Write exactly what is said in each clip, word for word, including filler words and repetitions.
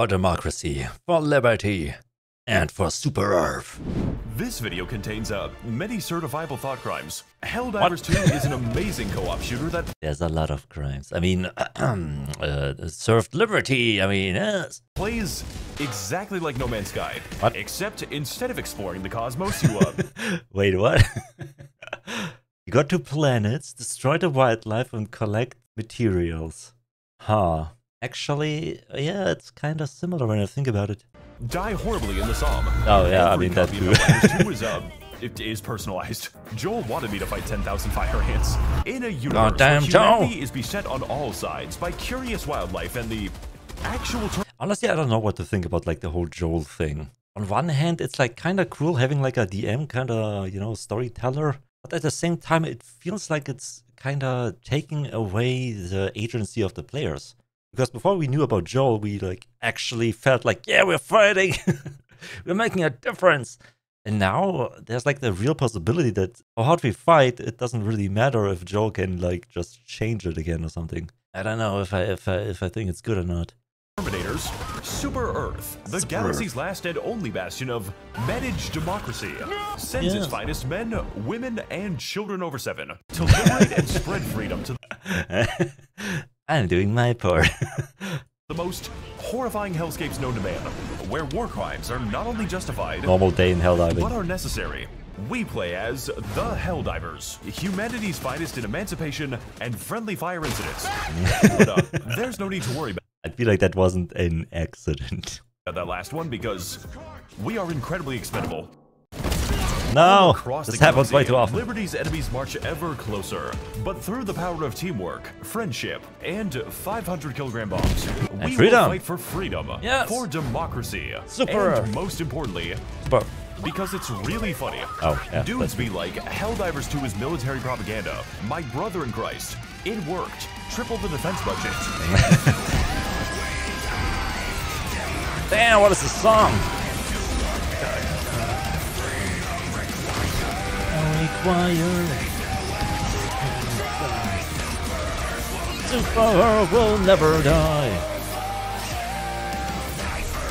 for democracy, for liberty, and for Super Earth. This video contains uh, many certifiable thought crimes. Helldivers two is an amazing co-op shooter that... There's a lot of crimes. I mean, uh, served liberty, I mean, yes. Plays exactly like No Man's Sky. What? Except instead of exploring the cosmos, you... Uh... Wait, what? You got to planets, destroy the wildlife, and collect materials. Huh. Actually, yeah, it's kind of similar when I think about it. Die horribly in the Somme. Oh, yeah, Every I mean, that too. two is, uh, it is personalized. Joel wanted me to fight ten thousand fire ants. In a universe where humanity Joel. is beset on all sides by curious wildlife and the actual... Honestly, I don't know what to think about, like, the whole Joel thing. On one hand, it's, like, kind of cool having, like, a D M kind of, you know, storyteller. But at the same time, it feels like it's kind of taking away the agency of the players. Because before we knew about Joel, we like actually felt like, yeah, we're fighting, we're making a difference. And now there's like the real possibility that how hard we fight, it doesn't really matter if Joel can like just change it again or something. I don't know if I if I if I think it's good or not. Terminators, Super Earth, the Super galaxy's Earth. last and only bastion of managed democracy, sends yes. its finest men, women, and children over seven to liberate and spread freedom to. The I'm doing my part. The most horrifying hellscapes known to man, where war crimes are not only justified, normal day in Helldivers, but are necessary. We play as the Helldivers, humanity's finest in emancipation and friendly fire incidents. But, uh, there's no need to worry about. I feel like that wasn't an accident. That last one, because we are incredibly expendable. No, this happens way too often. Liberty's enemies march ever closer, but through the power of teamwork, friendship, and five hundred kilogram bombs, and we freedom. will fight for freedom, yes. for democracy, Super. and most importantly, Super. because it's really funny. Oh, yeah, dudes be like, Helldivers two is military propaganda. My brother in Christ, it worked. Triple the defense budget. Damn, what is this song? Super will never die.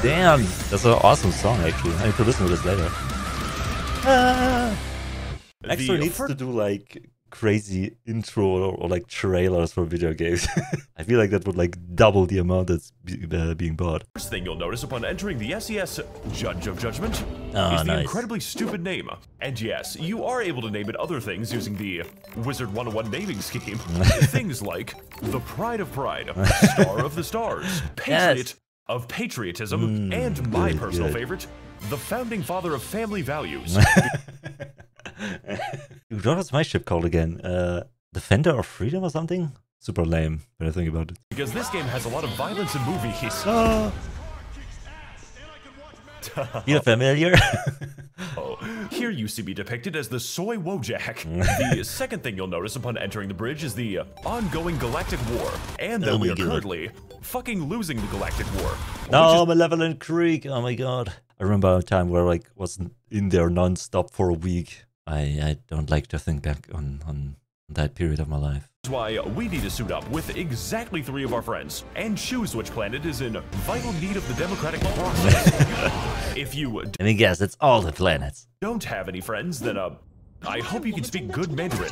Damn, that's an awesome song actually. I need to listen to this later. Ah. Extra needs to do like crazy intro or, or like trailers for video games. I feel like that would like double the amount that's be, uh, being bought. First thing you'll notice upon entering the S E S Judge of Judgment oh, is nice. the incredibly stupid name. And yes, you are able to name it other things using the Wizard one oh one naming scheme. Things like the Pride of Pride, Star of the Stars, Patriot yes. of Patriotism, mm, and my good, personal good. favorite, the Founding Father of Family Values. What was my ship called again? Uh, Defender of Freedom or something? Super lame when I think about it. Because this game has a lot of violence in movies. Uh, You're familiar? Oh, here used to be depicted as the Soy Wojak. The second thing you'll notice upon entering the bridge is the ongoing Galactic War. And that oh we are God. currently fucking losing the Galactic War. No, Malevelon Creek. Oh my god. I remember a time where I like, wasn't in there non-stop for a week. I, I don't like to think back on, on that period of my life. That's why we need to suit up with exactly three of our friends and choose which planet is in vital need of the democratic process. If you... Let me guess, it's all the planets. Don't have any friends, then uh, I hope you can speak good Mandarin.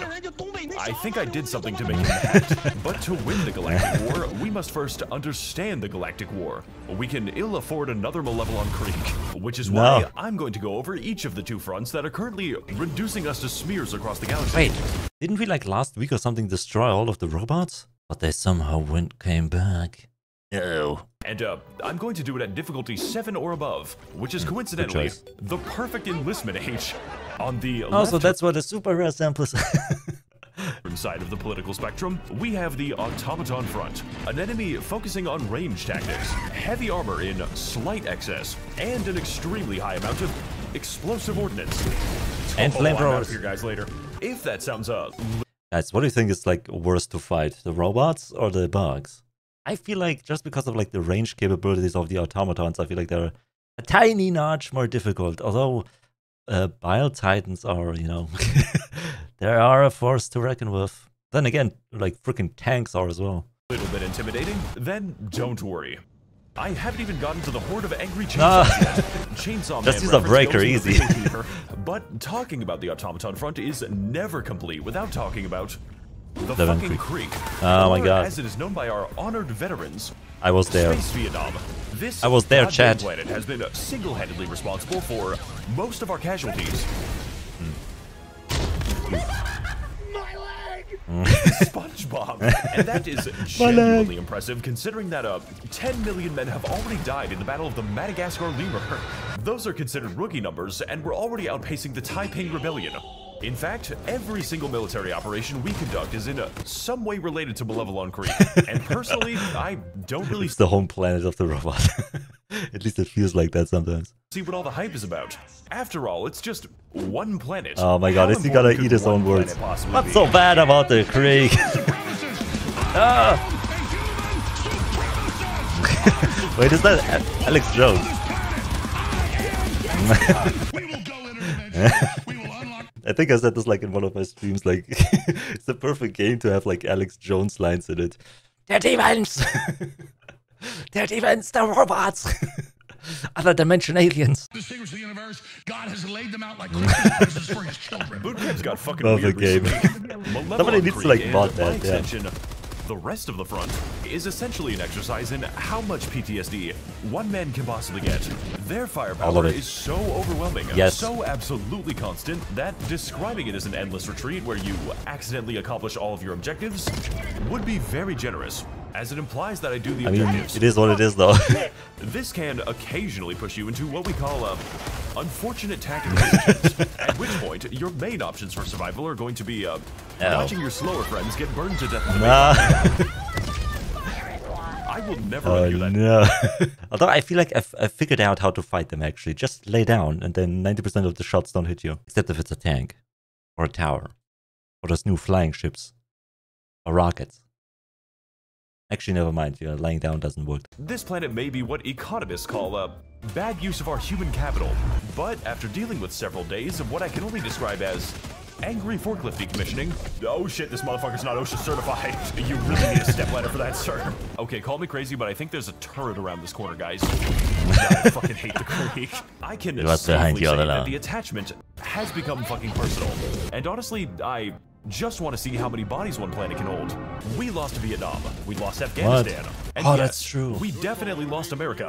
I think I did something to make you mad. But to win the Galactic War, we must first understand the Galactic War. We can ill afford another Malevelon Creek, which is why no. I'm going to go over each of the two fronts that are currently reducing us to smears across the galaxy. Wait, didn't we like last week or something destroy all of the robots? But they somehow went came back. Uh-oh. And uh, I'm going to do it at difficulty seven or above, which is coincidentally the perfect enlistment age. On the oh, so that's what a super rare sample is. Inside of the political spectrum, we have the Automaton Front, an enemy focusing on range tactics, heavy armor in slight excess, and an extremely high amount of explosive ordnance. And oh, flamethrowers. Here, guys, later. If that sounds uh. Guys, what do you think is like worse to fight, the robots or the bugs? I feel like just because of like the range capabilities of the automatons, I feel like they're a tiny notch more difficult. Although uh, Bile Titans are, you know, they are a force to reckon with. Then again, like freaking tanks are as well. A little bit intimidating? Then don't worry. I haven't even gotten to the horde of angry chainsaws nah. yet. Chainsaw Just use a breaker, easy. But talking about the automaton front is never complete without talking about the Malevelon fucking Creek. creek. Oh my god. As it is known by our honored veterans, I was there. Space Vietnam. This I was there, Chad. Planet has been single-handedly responsible for most of our casualties. SpongeBob, and that is genuinely impressive considering that uh, ten million men have already died in the Battle of the Madagascar Lemur. Those are considered rookie numbers, and we're already outpacing the Taiping Rebellion. In fact, every single military operation we conduct is in a, some way related to Malevelon Creek, and personally, I don't really... It's the home planet of the robot. At least it feels like that sometimes. See what all the hype is about. After all, it's just one planet. Oh my god, is he gonna eat his own words? What's so bad about the Creek? ah. Wait, is that Alex Jones? I think I said this like in one of my streams, like it's the perfect game to have like Alex Jones lines in it. They're demons! They're demons, they're robots! Other dimension aliens. Distinguish the universe, God has laid them out like Christmas for his children. Bootcamp's got fucking Love weird the game. Somebody needs to like bot that, yeah. The rest of the front is essentially an exercise in how much P T S D one man can possibly get. Their firepower is so overwhelming, yes. so absolutely constant, that describing it as an endless retreat where you accidentally accomplish all of your objectives would be very generous, as it implies that I do the I objectives. Mean, it is what it is, though. This can occasionally push you into what we call a unfortunate tactical decisions, at which point your main options for survival are going to be uh, watching your slower friends get burned to death. In the nah. I will never oh, undo that. No. Although I feel like I've, I've figured out how to fight them actually. Just lay down and then ninety percent of the shots don't hit you. Except if it's a tank, or a tower, or those new flying ships, or rockets. Actually, never mind. Yeah, lying down doesn't work. This planet may be what economists call a bad use of our human capital. But after dealing with several days of what I can only describe as angry forklift decommissioning... Oh shit, this motherfucker's not OSHA certified. You really need a stepladder for that, sir. Okay, call me crazy, but I think there's a turret around this corner, guys. I fucking hate the Creek. I can safely say the that now. The attachment has become fucking personal. And honestly, I... just want to see how many bodies one planet can hold. We lost Vietnam. We lost Afghanistan. And oh, yes, that's true. We definitely lost America.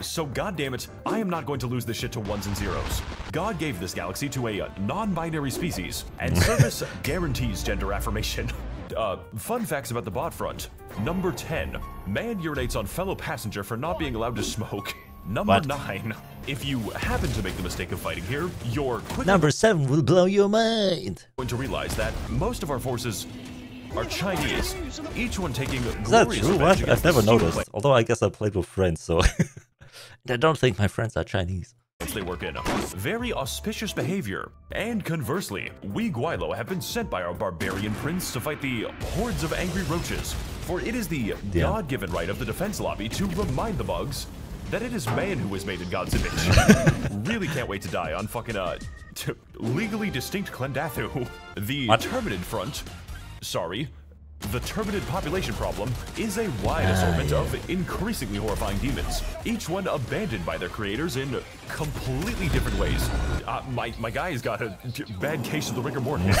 So goddammit, I am not going to lose this shit to ones and zeros. God gave this galaxy to a non-binary species, and service guarantees gender affirmation. Uh, fun facts about the bot front. Number ten. Man urinates on fellow passenger for not being allowed to smoke. Number nine. If you happen to make the mistake of fighting here, your quick number seven will blow your mind. Going to realize that most of our forces are Chinese, each one taking Is that true? What? I've never noticed. Play. Although I guess I played with friends, so I don't think my friends are Chinese. They work in very auspicious behavior, and conversely, we Guaylo have been sent by our barbarian prince to fight the hordes of angry roaches. For it is the yeah. God-given right of the defense lobby to remind the bugs that it is man who was made in God's image. Really can't wait to die on fucking, uh, t legally distinct Klendathu. The what? Terminated front, sorry, the terminated population problem is a wide ah, assortment yeah. of increasingly horrifying demons, each one abandoned by their creators in completely different ways. Uh, my, my guy's got a bad case of the rigor mortis.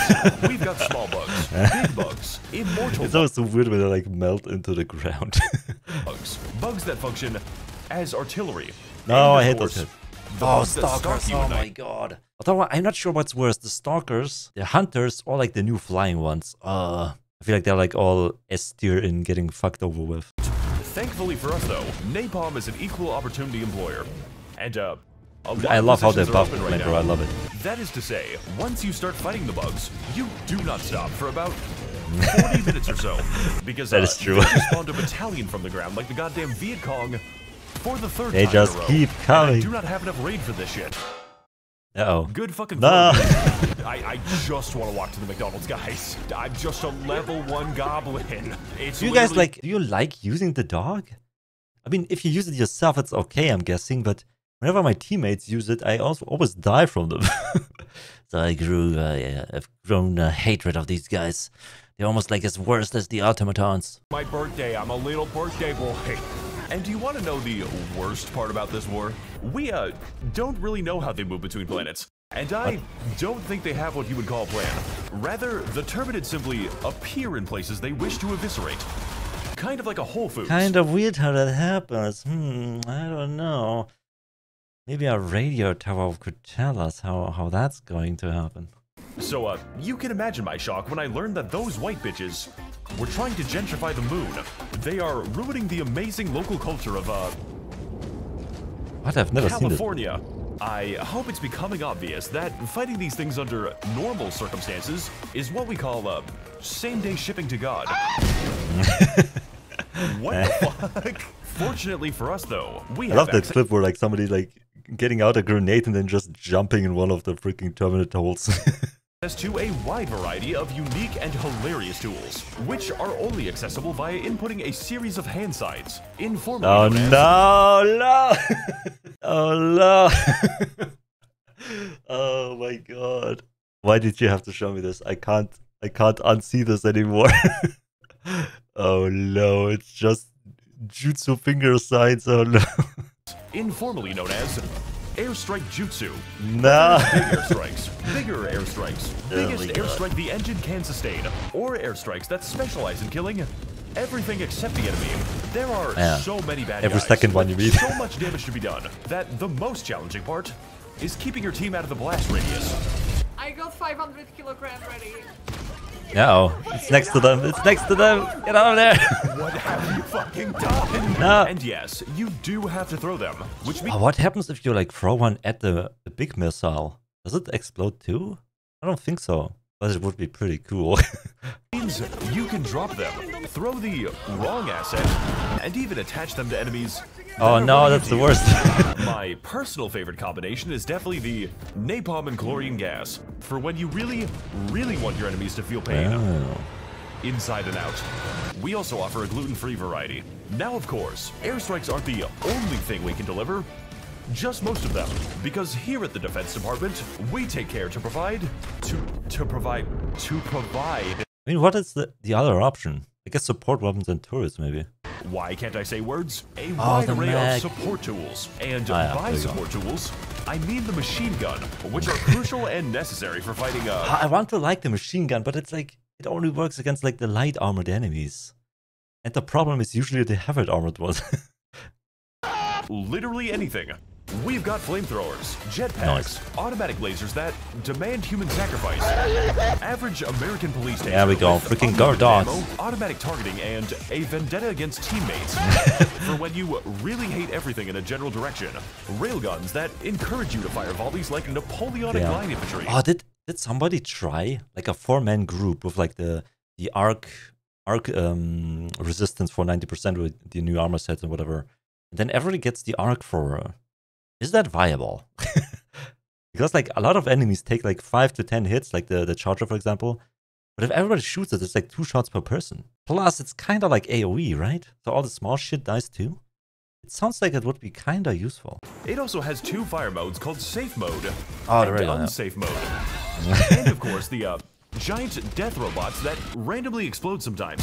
We've got small bugs, big bugs, immortal It's always so weird when they like melt into the ground. bugs, bugs that function as artillery. No, I hate those. Oh, stalkers. Oh my god. Although I'm not sure what's worse, the stalkers, the hunters, or like the new flying ones. Uh, I feel like they're like all S-tier in getting fucked over with. Thankfully for us though, napalm is an equal opportunity employer. And uh, I love how they're buffed, right now. I love it. That is to say, once you start fighting the bugs, you do not stop for about forty minutes or so. Because that uh, is true. They just spawned a battalion from the ground like the goddamn Viet Cong. For the third they time just in a row, keep coming. I do not have enough raid for this shit. Uh oh. Good fucking. No. I, I just want to walk to the McDonald's, guys. I'm just a level one goblin. It's do you guys like? Do you like using the dog? I mean, if you use it yourself, it's okay, I'm guessing. But whenever my teammates use it, I also always die from them. So I grew. Uh, yeah, I've grown uh, hatred of these guys. They're almost like as worse as the automatons. My birthday. I'm a little birthday boy. And do you want to know the worst part about this war? We, uh, don't really know how they move between planets. And I don't think they have what you would call a plan. Rather, the Terminids simply appear in places they wish to eviscerate. Kind of like a Whole Foods. Kind of weird how that happens. Hmm, I don't know. Maybe our radio tower could tell us how, how that's going to happen. So, uh, you can imagine my shock when I learned that those white bitches were trying to gentrify the moon. They are ruining the amazing local culture of, uh... What? I've never California. seen California. I hope it's becoming obvious that fighting these things under normal circumstances is what we call, uh, same-day shipping to God. What the fuck? Fortunately for us, though, we I have... I love that clip where, like, somebody, like, getting out a grenade and then just jumping in one of the freaking Terminator holes. ...to a wide variety of unique and hilarious tools, which are only accessible via inputting a series of hand signs. Informally... Oh no, no! Oh no! Oh my god. Why did you have to show me this? I can't... I can't unsee this anymore. Oh no, it's just... Jutsu finger signs, oh no. Informally known as... Airstrike Jutsu. Nah. Big airstrikes, bigger airstrikes, biggest oh airstrike the engine can sustain, or airstrikes that specialize in killing everything except the enemy. There are yeah. so many bad Every guys. Every second one you read. So much damage to be done that the most challenging part is keeping your team out of the blast radius. I got five hundred kilograms ready. No, it's next to them. It's next to them. Get out of there. What have you fucking done? No. And yes, you do have to throw them. Which means oh, what happens if you like throw one at the, the big missile? Does it explode too? I don't think so, but it would be pretty cool. Means you can drop them, throw the wrong asset, and even attach them to enemies. Oh no, that's the worst. My personal favorite combination is definitely the napalm and chlorine gas. For when you really, really want your enemies to feel pain. Oh. Inside and out. We also offer a gluten-free variety. Now, of course, airstrikes aren't the only thing we can deliver. Just most of them. Because here at the Defense Department, we take care to provide... To, to provide... To provide... I mean, what is the, the other option? I guess support weapons and turrets, maybe. Why can't I say words? A wide oh, array mag. of support tools. And ah, yeah, by support go. tools, I mean the machine gun, which are crucial and necessary for fighting a... I want to like the machine gun, but it's like, it only works against like the light armored enemies. And the problem is usually the heavy armored ones. Literally anything. We've got flamethrowers, jetpacks, nice. automatic lasers that demand human sacrifice. Average American police tank. There we go, freaking guard dogs. Automatic targeting and a vendetta against teammates. For when you really hate everything in a general direction. Railguns that encourage you to fire volleys like Napoleonic yeah. line infantry. Oh, did did somebody try like a four-man group with like the the arc arc um, resistance for ninety percent with the new armor sets and whatever, and then everybody gets the arc for. Is that viable? Because like a lot of enemies take like five to ten hits, like the, the charger for example. But if everybody shoots it, it's like two shots per person. Plus it's kinda like A O E, right? So all the small shit dies too. It sounds like it would be kinda useful. It also has two fire modes called safe mode oh, and unsafe mode. And of course the uh, giant death robots that randomly explode sometimes.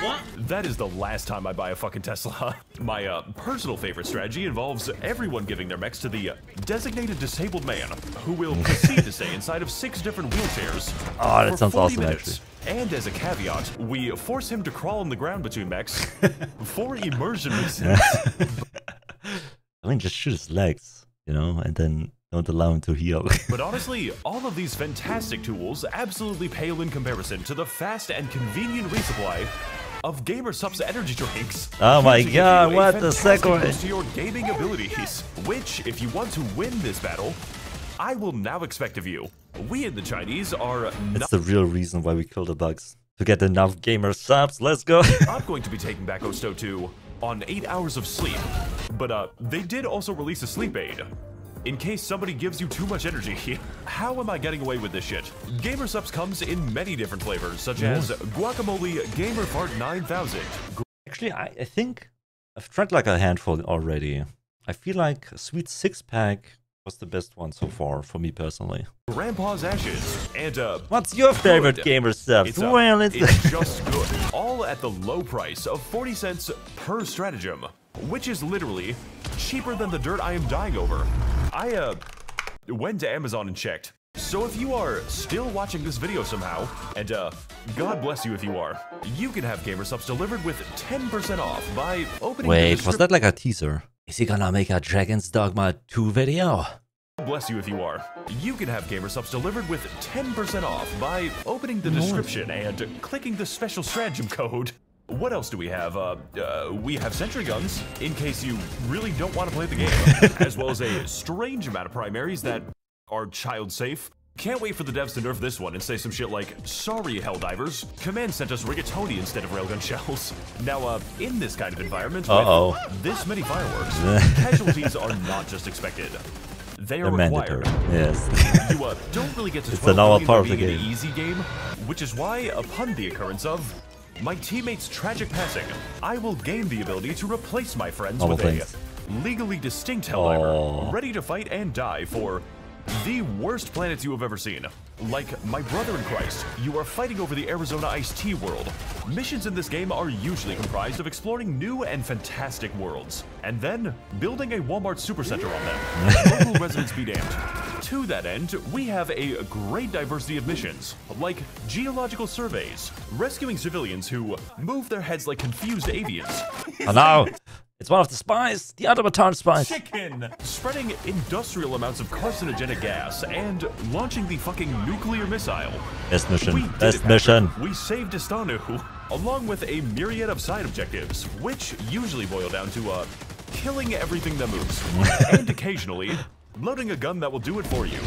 What? That is the last time I buy a fucking Tesla. My uh, personal favorite strategy involves everyone giving their mechs to the designated disabled man, who will proceed to stay inside of six different wheelchairs oh, that for sounds awesome, minutes. Actually. And as a caveat, we force him to crawl on the ground between mechs for immersion reasons. I mean, just shoot his legs, you know, and then... Don't allow him to heal. But honestly, all of these fantastic tools absolutely pale in comparison to the fast and convenient resupply of Gamersupps energy drinks. Oh my god, what the segue to your gaming abilities. Which, if you want to win this battle, I will now expect of you. We in the Chinese are not- That's the real reason why we kill the bugs. To get enough Gamersupps, let's go. I'm going to be taking back Osto two on eight hours of sleep. But uh, they did also release a sleep aid. In case somebody gives you too much energy. How am I getting away with this shit? Gamersupps comes in many different flavors, such as Guacamole Gamerfart nine thousand. Actually, I, I think I've tried like a handful already. I feel like a sweet six pack was the best one so far for me personally. Grandpa's ashes and uh what's your favorite Gamersupps? It's well, it's, it's just good. All at the low price of forty cents per stratagem, which is literally cheaper than the dirt I am dying over. I uh went to Amazon and checked. So if you are still watching this video somehow, and uh, God bless you if you are, you can have Gamersupps delivered with ten percent off by opening... Wait, was that like a teaser? Is he gonna make a Dragon's Dogma two video? God bless you if you are. You can have Gamersupps delivered with ten percent off by opening the description and clicking the special stratagem code. What else do we have? Uh, uh, we have sentry guns, in case you really don't want to play the game, as well as a strange amount of primaries that... are child safe. Can't wait for the devs to nerf this one and say some shit like, sorry, Helldivers, Command sent us rigatoni instead of railgun shells. Now, uh, in this kind of environment, Uh-oh. with this many fireworks, casualties are not just expected. They are required. Yes. You uh, don't really get to it's another part of the game. An easy game, which is why, upon the occurrence of my teammate's tragic passing, I will gain the ability to replace my friends All with things. a legally distinct Helldiver, oh. ready to fight and die for the worst planets you have ever seen. Like my brother in Christ, you are fighting over the Arizona Ice-T world. Missions in this game are usually comprised of exploring new and fantastic worlds, and then building a Walmart supercenter on them. Local residents be damned. To that end, we have a great diversity of missions, like geological surveys, rescuing civilians who move their heads like confused avians. Hello. It's one of the spies, the automaton spies. Chicken! Spreading industrial amounts of carcinogenic gas and launching the fucking nuclear missile. Best mission. We Best mission. We saved Istanu, along with a myriad of side objectives, which usually boil down to uh, killing everything that moves, and occasionally loading a gun that will do it for you.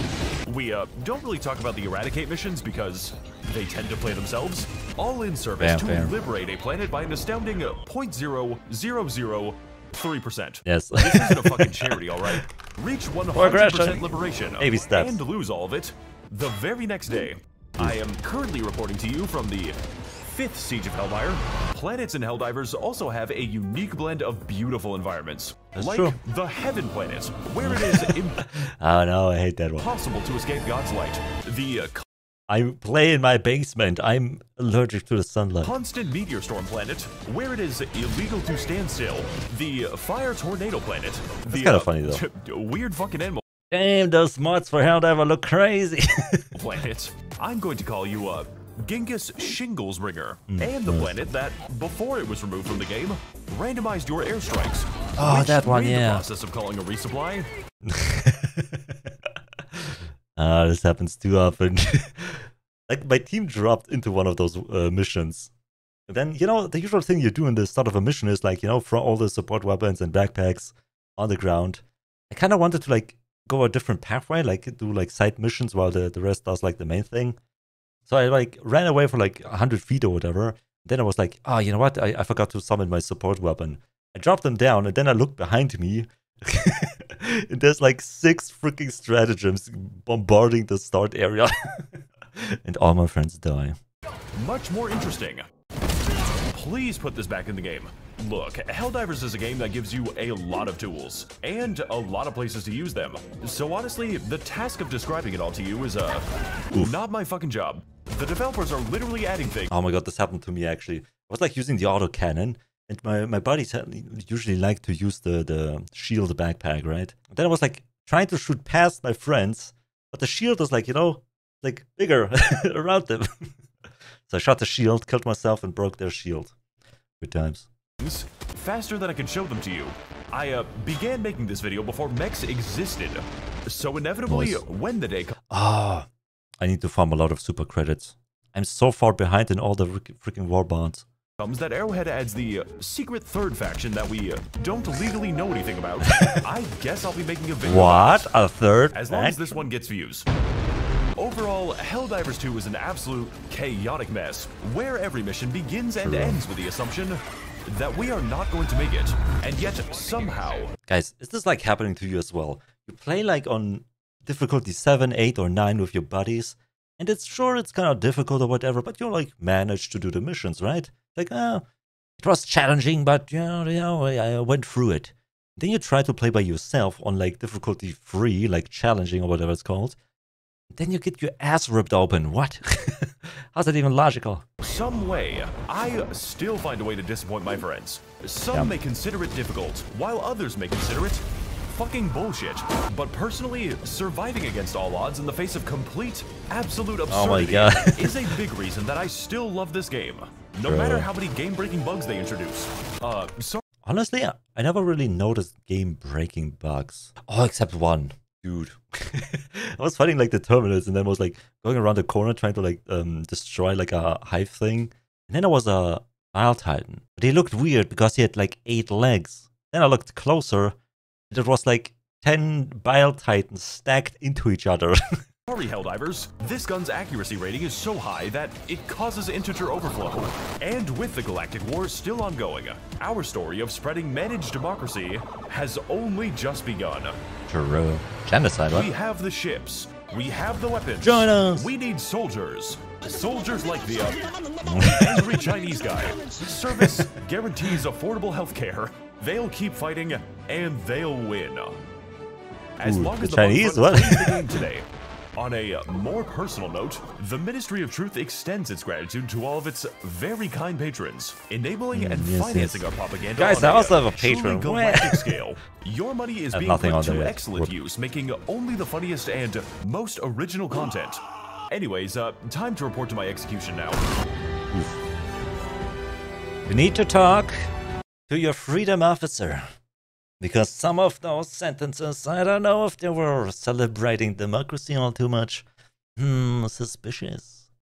We uh, don't really talk about the Eradicate missions because they tend to play themselves. All in service bam, to bam. liberate a planet by an astounding zero point zero zero zero three percent. Yes. This isn't a fucking charity, all right? Reach one hundred percent liberation and lose all of it the very next day. I am currently reporting to you from the fifth Siege of Hellmire. Planets and Helldivers also have a unique blend of beautiful environments. That's like true. the Heaven Planet, where it is oh, no, I hate that one. impossible to escape God's light. The uh, I play in my basement. I'm allergic to the sunlight. Constant meteor storm planet, where it is illegal to stand still. The fire tornado planet. That's the, kind of uh, funny though. Weird fucking animal. Damn, those mods for Helldiver look crazy. planet. I'm going to call you a Genghis Shingles Ringer, mm. and the planet that, before it was removed from the game, randomized your airstrikes. Oh, that one, yeah. The process of calling a resupply. Ah, uh, this happens too often. Like, my team dropped into one of those uh, missions. And then, you know, the usual thing you do in the start of a mission is, like, you know, throw all the support weapons and backpacks on the ground. I kind of wanted to, like, go a different pathway, like, do, like, side missions while the, the rest does, like, the main thing. So I, like, ran away for, like, one hundred feet or whatever. Then I was like, oh, you know what? I, I forgot to summon my support weapon. I dropped them down, and then I looked behind me. And there's, like, six freaking stratagems bombarding the start area. And all my friends die. Much more interesting. Please put this back in the game. Look, Helldivers is a game that gives you a lot of tools and a lot of places to use them. So honestly, the task of describing it all to you is uh, Oof. not my fucking job. The developers are literally adding things. Oh my god, this happened to me actually. I was like using the autocannon, and my, my buddies usually like to use the, the shield backpack, right? And then I was like trying to shoot past my friends, but the shield was like, you know, like bigger around them. So I shot the shield, killed myself, and broke their shield. Good times. Faster than I can show them to you. I uh, began making this video before mechs existed. So inevitably, nice. when the day comes... Ah, I need to farm a lot of super credits. I'm so far behind in all the freaking war bonds. Comes that Arrowhead adds the uh, secret third faction that we uh, don't legally know anything about. I guess I'll be making a video. What? A third? As long as this one gets views. Overall, Helldivers two is an absolute chaotic mess, where every mission begins and True. ends with the assumption that we are not going to make it, and yet somehow... Guys, is this like happening to you as well? You play like on difficulty seven, eight, or nine with your buddies, and it's sure it's kind of difficult or whatever, but you like manage to do the missions, right? Like, oh, it was challenging, but you know, you know I went through it. Then you try to play by yourself on like difficulty free, like challenging or whatever it's called. Then you get your ass ripped open. What? How's that even logical? Some way, I still find a way to disappoint my friends. Some yeah. may consider it difficult, while others may consider it fucking bullshit. But personally, surviving against all odds in the face of complete, absolute absurdity oh my God. is a big reason that I still love this game. No True. matter how many game-breaking bugs they introduce. Uh, so Honestly, I never really noticed game-breaking bugs. Oh, except one. Dude, I was fighting like the terminals and then was like going around the corner trying to like um destroy like a hive thing, and then there was a Isle Titan, but he looked weird because he had like eight legs. Then I looked closer and it was like ten Bile Titans stacked into each other. Sorry, Helldivers, this gun's accuracy rating is so high that it causes integer overflow. And with the Galactic War still ongoing, our story of spreading managed democracy has only just begun. True. Genocide, what? We have the ships. We have the weapons. Join us. We need soldiers. Soldiers like the uh, angry Chinese guy. Service guarantees affordable healthcare. They'll keep fighting, and they'll win. As Ooh, long as the Chinese what? the game today. On a more personal note, the Ministry of Truth extends its gratitude to all of its very kind patrons, enabling mm, and yes, financing yes. our propaganda. Guys, I also have a patron. Scale. Your money is being put to excellent use, making only the funniest and most original content. Anyways, uh, time to report to my execution now. Oof. You need to talk to your freedom officer. Because some of those sentences, I don't know if they were celebrating democracy all too much. Hmm, suspicious.